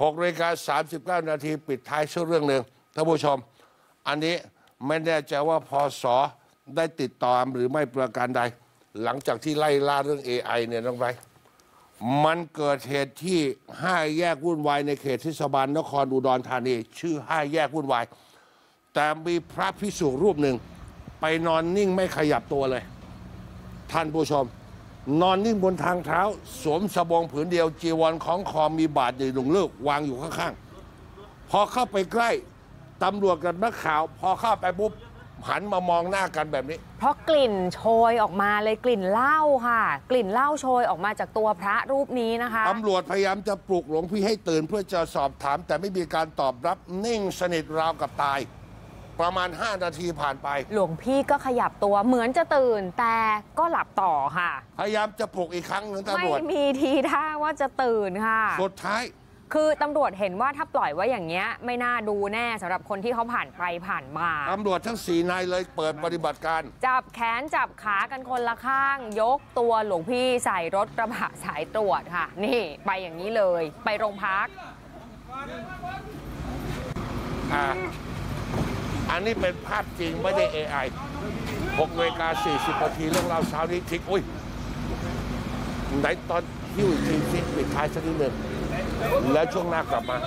6 นาฬิกา 39 นาทีปิดท้ายเรื่องหนึ่งท่านผู้ชมอันนี้ไม่แน่ใจว่าพส.ได้ติดต่อหรือไม่ประการใดหลังจากที่ไล่ล่าเรื่อง AI เนี่ยน้องไบร์ทมันเกิดเหตุที่5 แยกวุ่นวายในเขตเทศบาลนครอุดรธานีชื่อ5 แยกวุ่นวายแต่มีพระภิกษุรูปหนึ่งไปนอนนิ่งไม่ขยับตัวเลยท่านผู้ชมนอนนิ่งบนทางเท้าสวมสบงผืนเดียวจีวรของคอมีบาดใหญ่หลวงเลิกวางอยู่ข้างๆพอเข้าไปใกล้ตำรวจกับนักข่าวพอเข้าไปปุ๊บหันมามองหน้ากันแบบนี้เพราะกลิ่นโชยออกมาเลยกลิ่นเหล้าค่ะกลิ่นเหล้าโชยออกมาจากตัวพระรูปนี้นะคะตำรวจพยายามจะปลุกหลวงพี่ให้ตื่นเพื่อจะสอบถามแต่ไม่มีการตอบรับนิ่งสนิทราวกับตายประมาณ5 นาทีผ่านไปหลวงพี่ก็ขยับตัวเหมือนจะตื่นแต่ก็หลับต่อค่ะพยายามจะปลุกอีกครั้งหนึ่งตำรวจไม่มีทีท่าว่าจะตื่นค่ะสุดท้ายคือตำรวจเห็นว่าถ้าปล่อยไว้อย่างเงี้ยไม่น่าดูแน่สำหรับคนที่เขาผ่านไปผ่านมาตำรวจทั้ง4 นายเลยเปิดปฏิบัติการจับแขนจับขากันคนละข้างยกตัวหลวงพี่ใส่รถกระบะสายตรวจค่ะนี่ไปอย่างนี้เลยไปโรงพักอันนี้เป็นภาพจริงไม่ได้ AI 6 นาฬิกา 40 นาทีเรื่องราวเช้านี้ทิกอุ้ยไหนตอนหิ้วทีสิปิดท้ายสักนิดหนึ่งและช่วงหน้ากลับมา